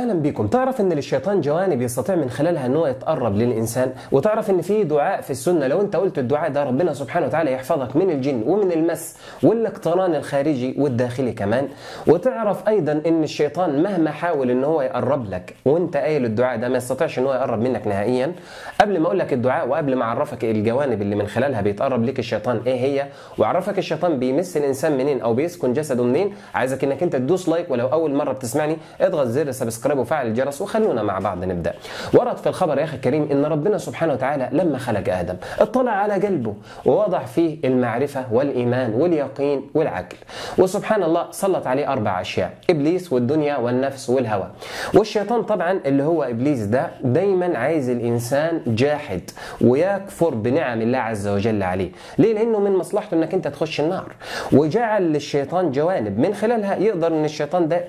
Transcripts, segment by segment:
اهلا بكم. تعرف ان للشيطان جوانب يستطيع من خلالها ان هو يتقرب للانسان، وتعرف ان في دعاء في السنه لو انت قلت الدعاء ده ربنا سبحانه وتعالى يحفظك من الجن ومن المس والاقتران الخارجي والداخلي كمان. وتعرف ايضا ان الشيطان مهما حاول ان هو يقرب لك وانت قايل الدعاء ده ما يستطيعش ان هو يقرب منك نهائيا. قبل ما اقول لك الدعاء وقبل ما اعرفك الجوانب اللي من خلالها بيتقرب لك الشيطان ايه هي، واعرفك الشيطان بيمس الانسان منين او بيسكن جسده منين، عايزك انك انت تدوس لايك، ولو اول مره بتسمعني اضغط زر سبسكرايب وفعل الجرس وخلونا مع بعض نبدا. ورد في الخبر يا اخي الكريم ان ربنا سبحانه وتعالى لما خلق ادم اطلع على قلبه ووضع فيه المعرفه والايمان واليقين والعقل، وسبحان الله سلط عليه اربع اشياء، ابليس والدنيا والنفس والهوى. والشيطان طبعا اللي هو ابليس ده دايما عايز الانسان جاحد ويكفر بنعم الله عز وجل عليه، ليه؟ لانه من مصلحته انك انت تخش النار. وجعل للشيطان جوانب من خلالها يقدر ان الشيطان ده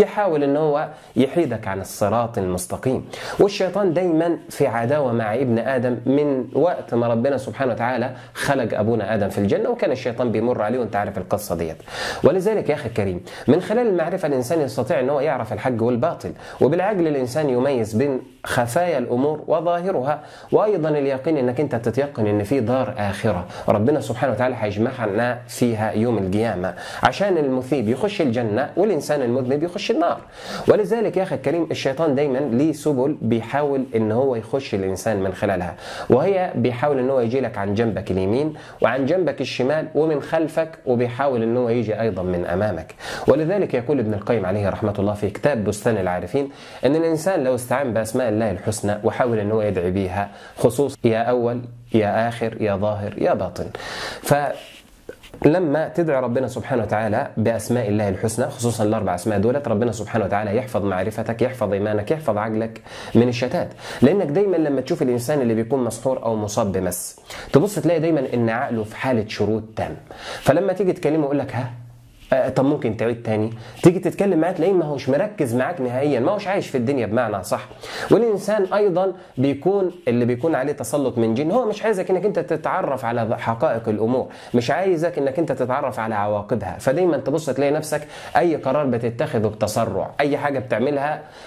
يحاول ان هو يحيدك عن الصراط المستقيم. والشيطان دايما في عداوه مع ابن ادم من وقت ما ربنا سبحانه وتعالى خلق ابونا ادم في الجنه، وكان الشيطان بيمر عليه وانت عارف القصه ديت. ولذلك يا اخي الكريم من خلال المعرفه الانسان يستطيع ان هو يعرف الحق والباطل، وبالعقل الانسان يميز بين خفايا الامور وظاهرها، وايضا اليقين انك انت تتيقن ان في دار اخره ربنا سبحانه وتعالى هيجمعنا فيها يوم القيامه، عشان المثيب يخش الجنه والانسان المذنب يخش النار. ولذلك يا اخي الكريم الشيطان دايما ليه سبل بيحاول ان هو يخش الانسان من خلالها، وهي بيحاول ان هو يجي لك عن جنبك اليمين وعن جنبك الشمال ومن خلفك، وبيحاول ان هو يجي ايضا من امامك. ولذلك يقول ابن القيم عليه رحمه الله في كتاب بستان العارفين ان الانسان لو استعان باسماء الله الحسنى وحاول ان هو يدعي بيها، خصوصا يا اول يا اخر يا ظاهر يا باطن، ف لما تدعي ربنا سبحانه وتعالى بأسماء الله الحسنى خصوصا الأربع أسماء دولت، ربنا سبحانه وتعالى يحفظ معرفتك، يحفظ إيمانك، يحفظ عقلك من الشتات. لأنك دايما لما تشوف الإنسان اللي بيكون مسحور أو مصاب بمس تبص تلاقي دايما إن عقله في حالة شرود تام، فلما تيجي تكلمه يقول لك ها طب ممكن تعيد تاني، تيجي تتكلم معاه تلاقيه ما هوش مركز معاك نهائيا، ما هوش عايش في الدنيا بمعنى صح. والانسان ايضا بيكون اللي بيكون عليه تسلط من جن، هو مش عايزك انك انت تتعرف على حقائق الامور، مش عايزك انك انت تتعرف على عواقبها، فدايما تبص تلاقي نفسك اي قرار بتتخذه بتسرع، اي حاجه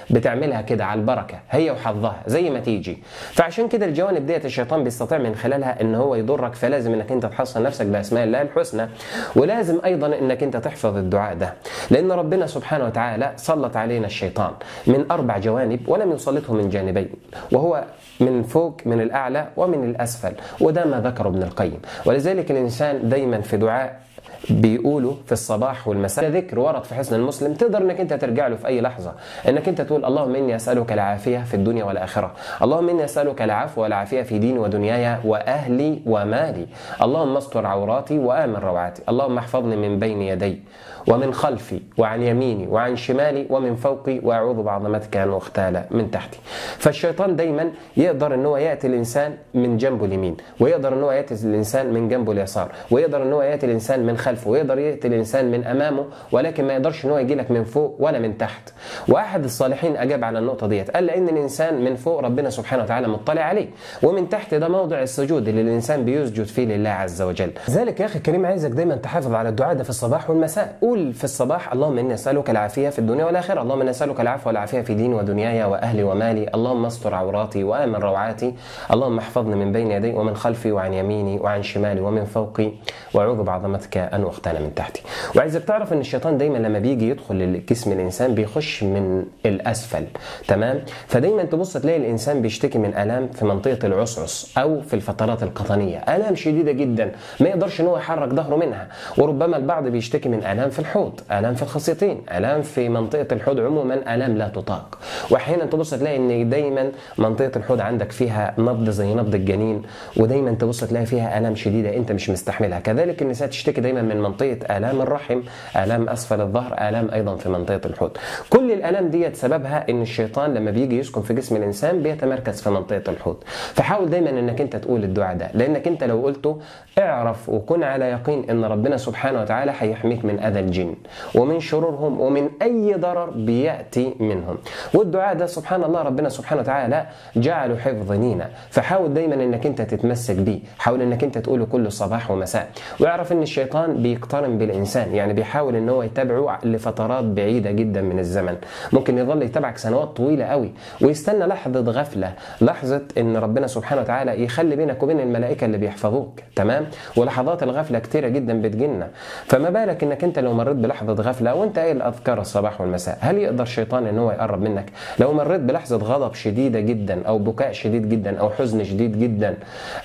بتعملها كده على البركه هي وحظها زي ما تيجي. فعشان كده الجوانب ديت الشيطان بيستطيع من خلالها ان هو يضرك، فلازم انك انت تحصن نفسك باسماء الله الحسنى، ولازم ايضا انك انت تحفظ الدعاء ده، لأن ربنا سبحانه وتعالى سلط علينا الشيطان من أربع جوانب ولم يسلطه من جانبين، وهو من فوق من الأعلى ومن الأسفل، وده ما ذكره ابن القيم. ولذلك الإنسان دايما في دعاء بيقولوا في الصباح والمساء، ذكر ورد في حسن المسلم تقدر انك انت ترجع له في اي لحظه، انك انت تقول اللهم اني اسالك العافيه في الدنيا والاخره، اللهم اني اسالك العفو والعافيه في ديني ودنياي واهلي ومالي، اللهم استر عوراتي وامن روعاتي، اللهم احفظني من بين يدي ومن خلفي وعن يميني وعن شمالي ومن فوقي، واعوذ بعظمتك ان اختال من تحتي. فالشيطان دايما يقدر ان هو ياتي الانسان من جنبه اليمين، ويقدر ان هو ياتي الانسان من جنبه اليسار، ويقدر ان هو ياتي الانسان من خلفه، ويقدر ياتي الانسان من امامه، ولكن ما يقدرش ان هو يجي لك من فوق ولا من تحت. واحد الصالحين اجاب على النقطه ديت، قال لان الانسان من فوق ربنا سبحانه وتعالى مطلع عليه، ومن تحت ده موضع السجود اللي الانسان بيسجد فيه لله عز وجل. لذلك يا اخي الكريم عايزك دايما تحافظ على الدعاء ده في الصباح والمساء. قول في الصباح اللهم اني اسالك العافيه في الدنيا والاخره، اللهم اني اسالك العفو والعافيه في ديني ودنياي واهلي ومالي، اللهم استر عوراتي وامن روعاتي، اللهم احفظني من بين يدي ومن خلفي وعن يميني وعن شمالي ومن فوقي، واعوذ بعظمتك أن أختال من تحتي. وعايزك تعرف أن الشيطان دايما لما بيجي يدخل لجسم الإنسان بيخش من الأسفل، تمام؟ فدايما تبص تلاقي الإنسان بيشتكي من آلام في منطقة العصعص أو في الفترات القطنية، آلام شديدة جدا ما يقدرش إن هو يحرك ظهره منها، وربما البعض بيشتكي من آلام في الحوض، آلام في الخصيتين، آلام في منطقة الحوض عموما، آلام لا تطاق. وأحيانا تبص تلاقي أن دايما منطقة الحوض عندك فيها نبض زي نبض الجنين، ودايما تبص تلاقي فيها آلام شديدة أنت مش مستحملها. كذلك النساء تشتكي دايما من منطقة آلام الرحم، آلام أسفل الظهر، آلام أيضا في منطقة الحوض. كل الآلام ديت سببها إن الشيطان لما بيجي يسكن في جسم الإنسان بيتمركز في منطقة الحوض. فحاول دايما إنك أنت تقول الدعاء ده، لأنك أنت لو قلته اعرف وكن على يقين إن ربنا سبحانه وتعالى هيحميك من أذى الجن ومن شرورهم ومن أي ضرر بيأتي منهم. والدعاء ده سبحان الله ربنا سبحانه وتعالى جعله حفظ لينا، فحاول دايما إنك أنت تتمسك بيه، حاول إنك أنت تقوله كل صباح ومساء. واعرف إن الشيطان الشيطان بيقترن بالإنسان، يعني بيحاول إن هو يتابعه لفترات بعيدة جدا من الزمن، ممكن يظل يتابعك سنوات طويلة قوي ويستنى لحظة غفلة، لحظة إن ربنا سبحانه وتعالى يخلي بينك وبين الملائكة اللي بيحفظوك، تمام؟ ولحظات الغفلة كتيرة جدا بتجينا، فما بالك إنك أنت لو مريت بلحظة غفلة وأنت قايل أذكار الصباح والمساء، هل يقدر الشيطان إن هو يقرب منك؟ لو مريت بلحظة غضب شديدة جدا أو بكاء شديد جدا أو حزن شديد جدا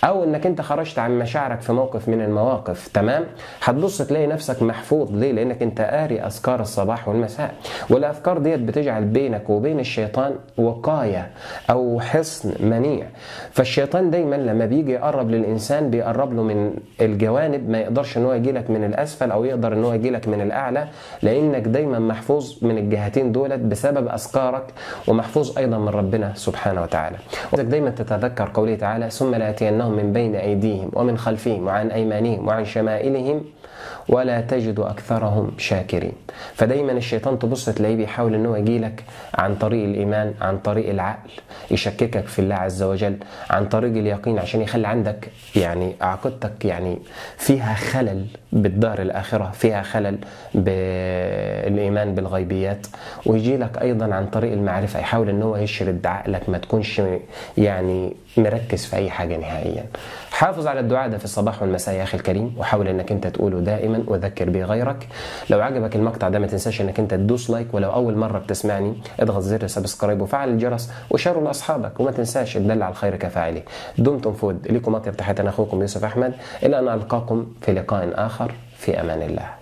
أو إنك أنت خرجت عن مشاعرك في موقف من المواقف، تمام؟ هتبص تلاقي نفسك محفوظ، ليه؟ لأنك أنت قاري أذكار الصباح والمساء، والأذكار ديت بتجعل بينك وبين الشيطان وقاية أو حصن منيع، فالشيطان دايما لما بيجي يقرب للإنسان بيقرب له من الجوانب، ما يقدرش إن هو يجيلك من الأسفل أو يقدر إن هو يجيلك من الأعلى، لأنك دايما محفوظ من الجهتين دولت بسبب أذكارك، ومحفوظ أيضا من ربنا سبحانه وتعالى. دايما تتذكر قوله تعالى: ثم لآتينهم من بين أيديهم ومن خلفهم وعن أيمانهم وعن شمائلهم ولا تجد أكثرهم شاكرين. فدايما الشيطان تبص تلاقيه بيحاول إن هو يجيلك عن طريق الإيمان، عن طريق العقل، يشككك في الله عز وجل، عن طريق اليقين، عشان يخلي عندك يعني عقيدتك يعني فيها خلل بالدار الآخرة، فيها خلل بالإيمان بالغيبيات، ويجيلك أيضا عن طريق المعرفة، يحاول إن هو يشرد عقلك ما تكونش يعني مركز في أي حاجة نهائيا. حافظ على الدعاء ده في الصباح والمساء يا أخي الكريم، وحاول إنك أنت تقوله دائما وذكر بيه غيرك. لو عجبك المقطع ده ما تنساش إنك أنت تدوس لايك، ولو أول مرة بتسمعني اضغط زر سبسكرايب وفعل الجرس وشاروا لأصحابك، وما تنساش تدل على الخير كفاعله. دمتم في ود، لكم أطيب تحياتنا، أخوكم يوسف أحمد، إلى أن ألقاكم في لقاء آخر، في أمان الله.